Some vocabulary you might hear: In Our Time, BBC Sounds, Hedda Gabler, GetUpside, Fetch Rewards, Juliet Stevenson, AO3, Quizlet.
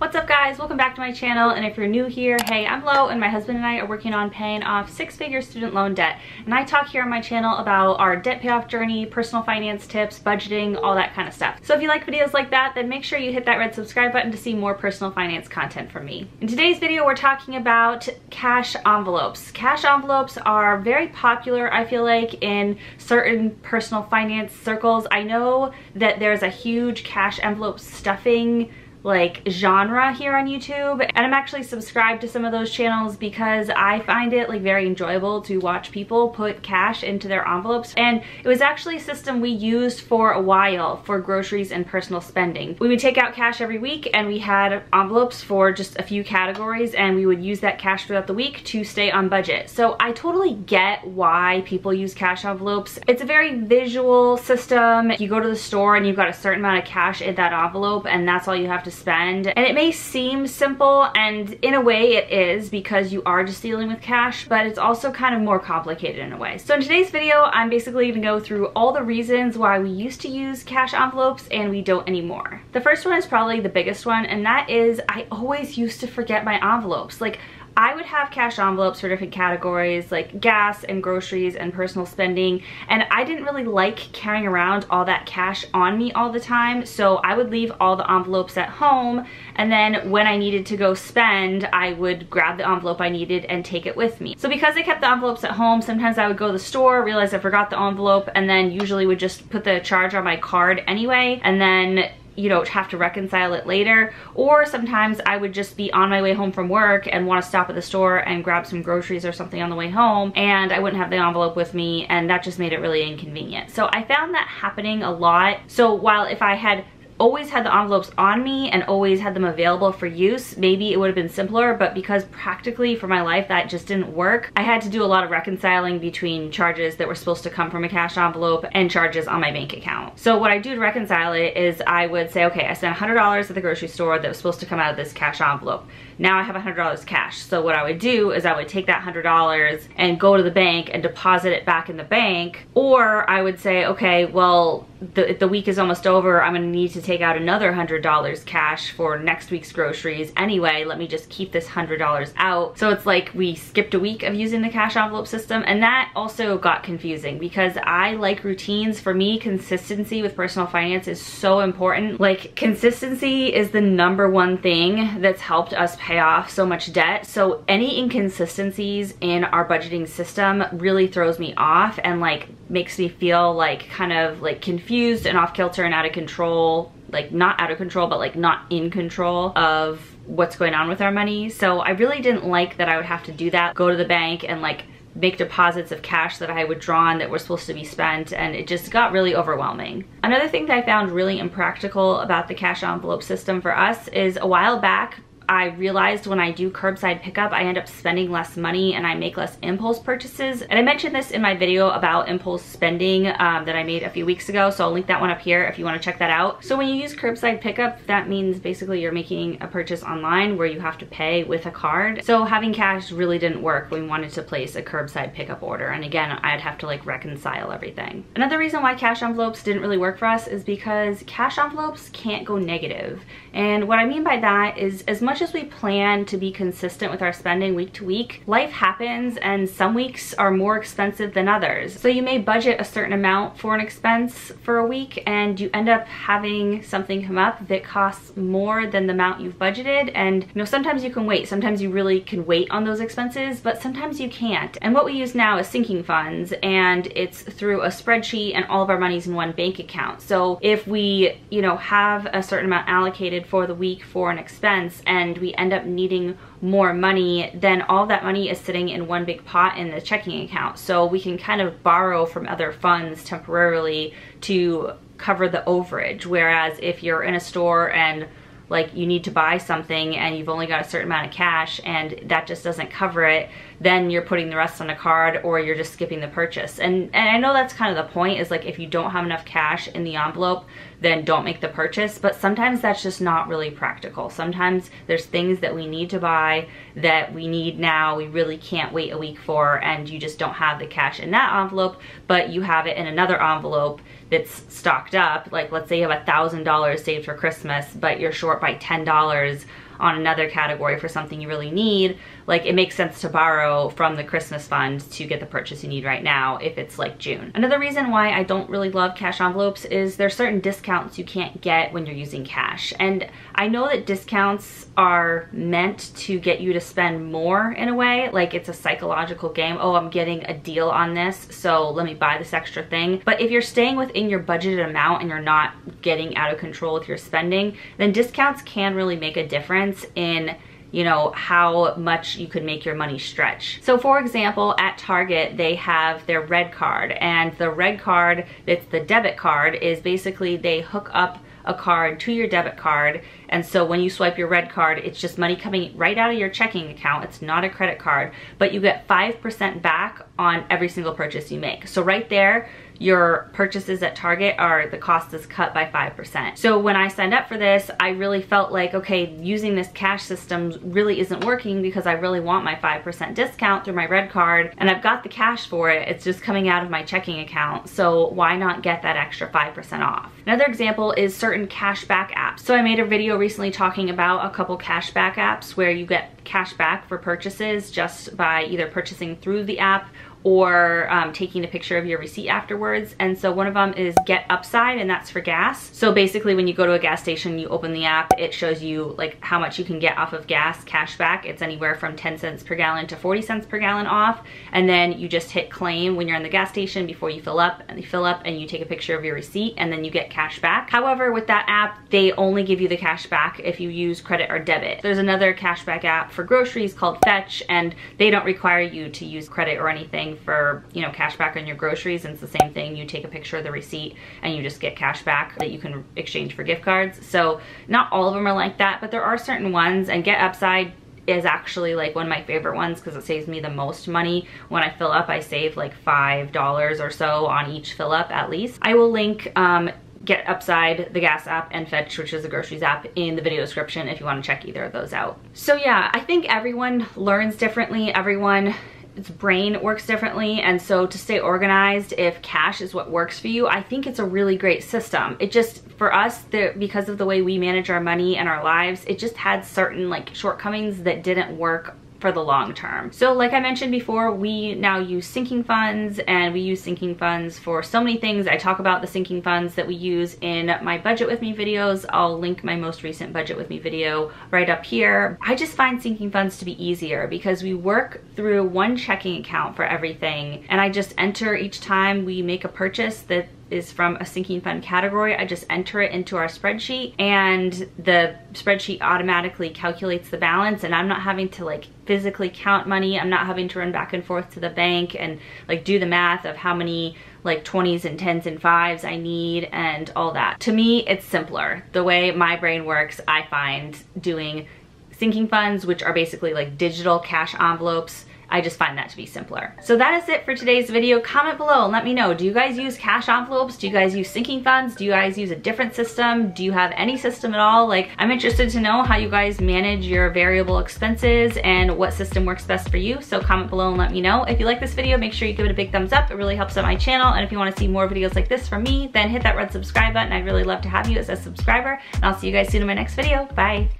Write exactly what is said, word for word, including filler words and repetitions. What's up guys, welcome back to my channel, and if you're new here, hey, I'm Lo, and my husband and I are working on paying off six-figure student loan debt, and I talk here on my channel about our debt payoff journey, personal finance tips, budgeting, all that kind of stuff. So if you like videos like that, then make sure you hit that red subscribe button to see more personal finance content from me. In today's video, we're talking about cash envelopes. Cash envelopes are very popular, I feel like, in certain personal finance circles. I know that there's a huge cash envelope stuffing like genre here on YouTube, and I'm actually subscribed to some of those channels because I find it like very enjoyable to watch people put cash into their envelopes. And it was actually a system we used for a while for groceries and personal spending. We would take out cash every week, and we had envelopes for just a few categories, and we would use that cash throughout the week to stay on budget. So I totally get why people use cash envelopes. It's a very visual system. You go to the store and you've got a certain amount of cash in that envelope, and that's all you have to spend. And it may seem simple, and in a way it is, because you are just dealing with cash, but it's also kind of more complicated in a way. So in today's video, I'm basically going to go through all the reasons why we used to use cash envelopes and we don't anymore. The first one is probably the biggest one, and that is I always used to forget my envelopes. Like, I would have cash envelopes for different categories like gas and groceries and personal spending, and I didn't really like carrying around all that cash on me all the time, so I would leave all the envelopes at home, and then when I needed to go spend, I would grab the envelope I needed and take it with me. So because I kept the envelopes at home, sometimes I would go to the store, realize I forgot the envelope, and then usually would just put the charge on my card anyway, and then you know, have to reconcile it later. Or sometimes I would just be on my way home from work and want to stop at the store and grab some groceries or something on the way home, and I wouldn't have the envelope with me, and that just made it really inconvenient. So I found that happening a lot. So while if I had always had the envelopes on me and always had them available for use, maybe it would have been simpler, but because practically for my life that just didn't work, I had to do a lot of reconciling between charges that were supposed to come from a cash envelope and charges on my bank account. So what I do to reconcile it is I would say, okay, I spent one hundred dollars at the grocery store that was supposed to come out of this cash envelope. Now I have one hundred dollars cash. So what I would do is I would take that one hundred dollars and go to the bank and deposit it back in the bank, or I would say, okay, well, The, the week is almost over, I'm gonna need to take out another one hundred dollars cash for next week's groceries anyway, let me just keep this one hundred dollars out. So it's like we skipped a week of using the cash envelope system, and that also got confusing because I like routines. For me, consistency with personal finance is so important. Like, consistency is the number one thing that's helped us pay off so much debt. So any inconsistencies in our budgeting system really throws me off and like makes me feel like kind of like confused confused and off kilter and out of control, like not out of control, but like not in control of what's going on with our money. So I really didn't like that I would have to do that, go to the bank and like make deposits of cash that I would draw on that were supposed to be spent, and it just got really overwhelming. Another thing that I found really impractical about the cash envelope system for us is a while back, I realized when I do curbside pickup, I end up spending less money and I make less impulse purchases. And I mentioned this in my video about impulse spending um, that I made a few weeks ago, so I'll link that one up here if you wanna check that out. So when you use curbside pickup, that means basically you're making a purchase online where you have to pay with a card. So having cash really didn't work when we wanted to place a curbside pickup order. And again, I'd have to like reconcile everything. Another reason why cash envelopes didn't really work for us is because cash envelopes can't go negative. And what I mean by that is, as much as we plan to be consistent with our spending week to week, life happens and some weeks are more expensive than others. So you may budget a certain amount for an expense for a week, and you end up having something come up that costs more than the amount you've budgeted. And you know, sometimes you can wait, sometimes you really can wait on those expenses, but sometimes you can't. And what we use now is sinking funds, and it's through a spreadsheet, and all of our money's in one bank account. So if we, you know, have a certain amount allocated for the week for an expense, and And we end up needing more money, then all that money is sitting in one big pot in the checking account. So we can kind of borrow from other funds temporarily to cover the overage. Whereas if you're in a store and like you need to buy something and you've only got a certain amount of cash and that just doesn't cover it, then you're putting the rest on a card or you're just skipping the purchase. And, and I know that's kind of the point, is like if you don't have enough cash in the envelope, then don't make the purchase, but sometimes that's just not really practical. Sometimes there's things that we need to buy that we need now, we really can't wait a week for, and you just don't have the cash in that envelope, but you have it in another envelope that's stocked up. Like, let's say you have a thousand dollars saved for Christmas, but you're short by ten dollars on another category for something you really need, like it makes sense to borrow from the Christmas fund to get the purchase you need right now if it's like June. Another reason why I don't really love cash envelopes is there's certain discounts you can't get when you're using cash. And I know that discounts are meant to get you to spend more in a way, like it's a psychological game. Oh, I'm getting a deal on this, so let me buy this extra thing. But if you're staying within your budgeted amount and you're not getting out of control with your spending, then discounts can really make a difference in, you know, how much you could make your money stretch. So for example, at Target, they have their Red Card, and the Red Card, it's the debit card, is basically they hook up a card to your debit card, and so when you swipe your Red Card, it's just money coming right out of your checking account. It's not a credit card, but you get five percent back on every single purchase you make. So right there, your purchases at Target are, the cost is cut by five percent. So when I signed up for this, I really felt like, okay, using this cash system really isn't working because I really want my five percent discount through my Red Card, and I've got the cash for it. It's just coming out of my checking account. So why not get that extra five percent off? Another example is certain cashback apps. So I made a video recently talking about a couple cashback apps where you get cash back for purchases just by either purchasing through the app or um, taking a picture of your receipt afterwards. And so one of them is GetUpside, and that's for gas. So basically when you go to a gas station, you open the app, it shows you like how much you can get off of gas cash back. It's anywhere from ten cents per gallon to forty cents per gallon off. And then you just hit claim when you're in the gas station before you fill up, and you fill up and you take a picture of your receipt, and then you get cash back. However, with that app, they only give you the cash back if you use credit or debit. There's another cashback app for groceries called Fetch, and they don't require you to use credit or anything for, you know, cash back on your groceries, and it's the same thing. You take a picture of the receipt and you just get cash back that you can exchange for gift cards. So not all of them are like that, but there are certain ones, and GetUpside is actually like one of my favorite ones because it saves me the most money. When I fill up, I save like five dollars or so on each fill up at least. I will link um GetUpside, the gas app, and Fetch, which is the groceries app, in the video description if you want to check either of those out. So yeah, I think everyone learns differently, everyone its brain works differently, and so to stay organized, if cash is what works for you, I think it's a really great system. It just, for us, the, because of the way we manage our money and our lives, it just had certain like shortcomings that didn't work for the long term. So like I mentioned before, we now use sinking funds, and we use sinking funds for so many things. I talk about the sinking funds that we use in my Budget With Me videos. I'll link my most recent Budget With Me video right up here. I just find sinking funds to be easier because we work through one checking account for everything, and I just enter each time we make a purchase that is from a sinking fund category. I just enter it into our spreadsheet, and the spreadsheet automatically calculates the balance, and I'm not having to like physically count money. I'm not having to run back and forth to the bank and like do the math of how many like twenties and tens and fives I need and all that. To me, it's simpler. The way my brain works, I find doing sinking funds, which are basically like digital cash envelopes, I just find that to be simpler. So that is it for today's video. Comment below and let me know, do you guys use cash envelopes? Do you guys use sinking funds? Do you guys use a different system? Do you have any system at all? Like, I'm interested to know how you guys manage your variable expenses and what system works best for you. So comment below and let me know. If you like this video, make sure you give it a big thumbs up. It really helps out my channel. And if you want to see more videos like this from me, then hit that red subscribe button. I'd really love to have you as a subscriber. And I'll see you guys soon in my next video. Bye.